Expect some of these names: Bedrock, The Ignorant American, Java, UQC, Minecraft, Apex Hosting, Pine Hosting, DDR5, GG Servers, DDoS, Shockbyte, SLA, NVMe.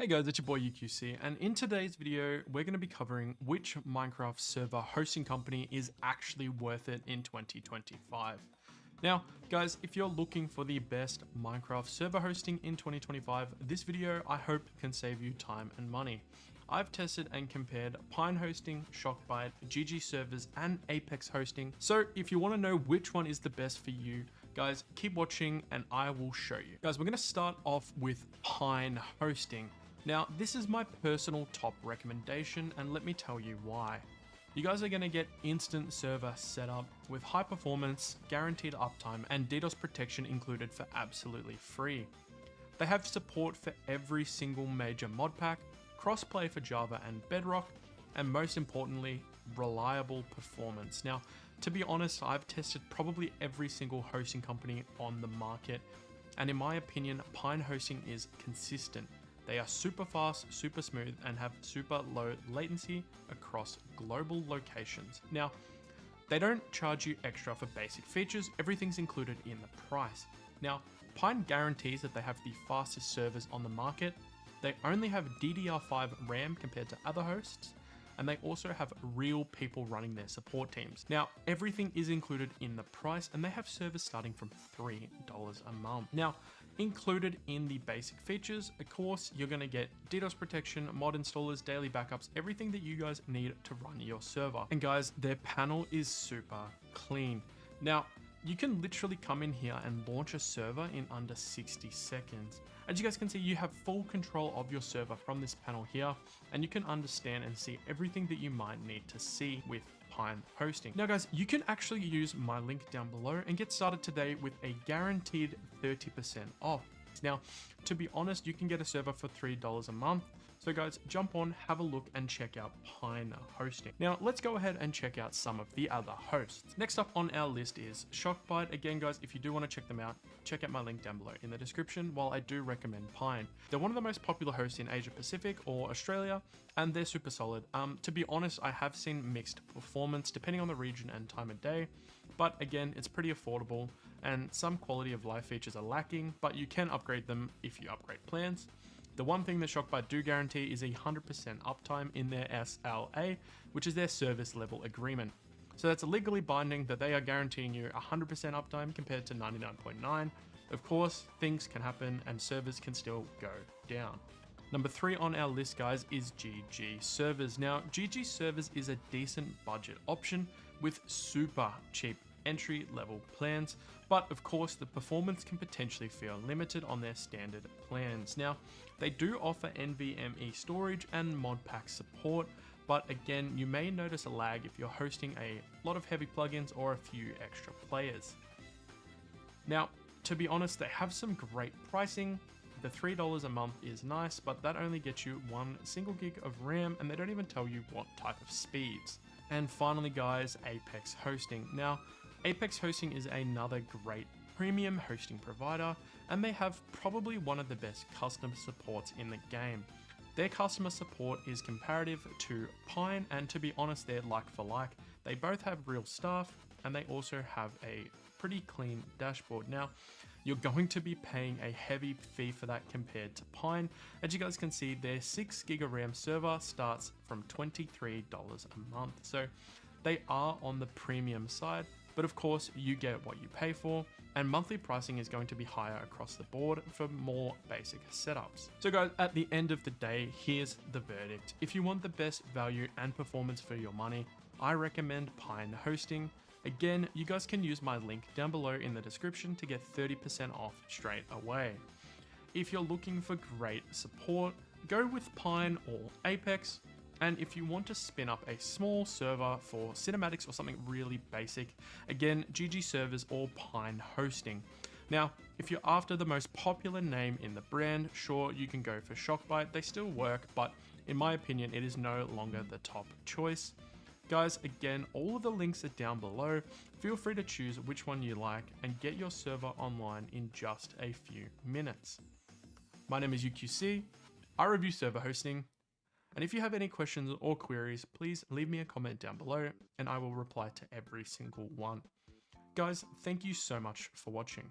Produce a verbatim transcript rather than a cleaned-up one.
Hey guys, it's your boy U Q C, and in today's video, we're going to be covering which Minecraft server hosting company is actually worth it in twenty twenty-five. Now, guys, if you're looking for the best Minecraft server hosting in twenty twenty-five, this video, I hope, can save you time and money. I've tested and compared Pine Hosting, Shockbyte, G G Servers, and Apex Hosting. So if you want to know which one is the best for you, guys, keep watching and I will show you. Guys, we're going to start off with Pine Hosting. Now, this is my personal top recommendation, and let me tell you why. You guys are going to get instant server setup with high performance, guaranteed uptime, and DDoS protection included for absolutely free. They have support for every single major mod pack, crossplay for Java and Bedrock, and most importantly, reliable performance. Now, to be honest, I've tested probably every single hosting company on the market, and in my opinion, Pine Hosting is consistent. They are super fast, super smooth, and have super low latency across global locations. Now, they don't charge you extra for basic features. Everything's included in the price. Now, Pine guarantees that they have the fastest servers on the market. They only have D D R five RAM compared to other hosts, and they also have real people running their support teams. Now, everything is included in the price, and they have servers starting from three dollars a month. Now, included in the basic features, of course, you're gonna get DDoS protection, mod installers, daily backups, everything that you guys need to run your server. And guys, their panel is super clean. Now, you can literally come in here and launch a server in under sixty seconds. As you guys can see, you have full control of your server from this panel here, and you can understand and see everything that you might need to see with Pine Hosting. Now guys, you can actually use my link down below and get started today with a guaranteed thirty percent off. Now, to be honest, you can get a server for three dollars a month. So guys, jump on, have a look, and check out Pine Hosting. Now, let's go ahead and check out some of the other hosts. Next up on our list is Shockbyte. Again, guys, if you do want to check them out, check out my link down below in the description, while I do recommend Pine. They're one of the most popular hosts in Asia Pacific or Australia, and they're super solid. Um, to be honest, I have seen mixed performance depending on the region and time of day, but again, it's pretty affordable, and some quality of life features are lacking, but you can upgrade them if you upgrade plans. The one thing that Shockbyte do guarantee is one hundred percent uptime in their S L A, which is their service level agreement. So that's legally binding that they are guaranteeing you one hundred percent uptime compared to ninety-nine point nine. Of course, things can happen and servers can still go down. Number three on our list, guys, is G G Servers. Now, G G Servers is a decent budget option with super cheap entry level plans, but of course the performance can potentially feel limited on their standard plans. Now, they do offer N V M e storage and mod pack support, but again, you may notice a lag if you're hosting a lot of heavy plugins or a few extra players. Now, to be honest, they have some great pricing. The three dollars a month is nice, but that only gets you one single gig of RAM, and they don't even tell you what type of speeds. And finally, guys, Apex Hosting. Now, Apex Hosting is another great premium hosting provider, and they have probably one of the best customer supports in the game. Their customer support is comparative to Pine, and to be honest, they're like for like. They both have real staff, and they also have a pretty clean dashboard. Now, you're going to be paying a heavy fee for that compared to Pine. As you guys can see, their six gig of RAM server starts from twenty-three dollars a month. So they are on the premium side, but of course you get what you pay for, and monthly pricing is going to be higher across the board for more basic setups. So guys, at the end of the day, here's the verdict. If you want the best value and performance for your money, I recommend Pine Hosting. Again, you guys can use my link down below in the description to get thirty percent off straight away. If you're looking for great support, go with Pine or Apex. And if you want to spin up a small server for cinematics or something really basic, again, G G Servers or Pine Hosting. Now, if you're after the most popular name in the brand, sure, you can go for Shockbyte. They still work, but in my opinion, it is no longer the top choice. Guys, again, all of the links are down below. Feel free to choose which one you like and get your server online in just a few minutes. My name is U Q C. I review server hosting. And if you have any questions or queries, please leave me a comment down below and I will reply to every single one. Guys, thank you so much for watching.